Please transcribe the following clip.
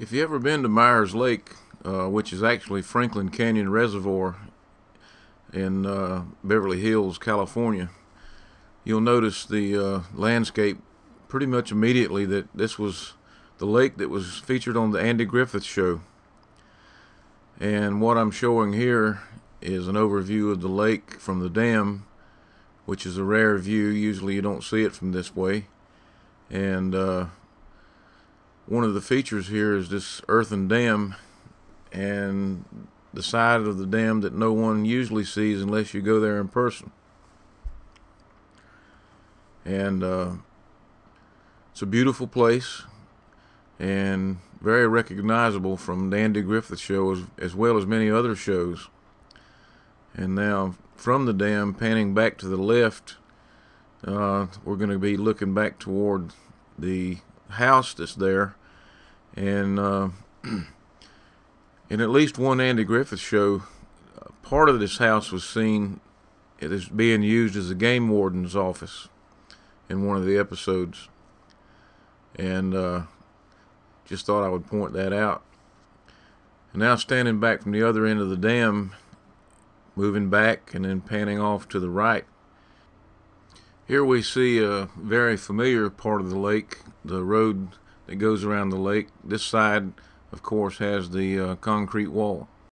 If you ever been to Myers Lake, which is actually Franklin Canyon Reservoir in Beverly Hills, California, you'll notice the landscape pretty much immediately that this was the lake that was featured on the Andy Griffith Show. And what I'm showing here is an overview of the lake from the dam, which is a rare view. Usually you don't see it from this way. And one of the features here is this earthen dam, and the side of the dam that no one usually sees unless you go there in person. And it's a beautiful place and very recognizable from the Andy Griffith Show as well as many other shows. And now from the dam, panning back to the left, we're going to be looking back toward the house that's there, and in at least one Andy Griffith Show, part of this house was seen as being used as a game warden's office in one of the episodes, and just thought I would point that out. And now standing back from the other end of the dam, moving back and then panning off to the right, here we see a very familiar part of the lake, the road that goes around the lake. This side, of course, has the concrete wall.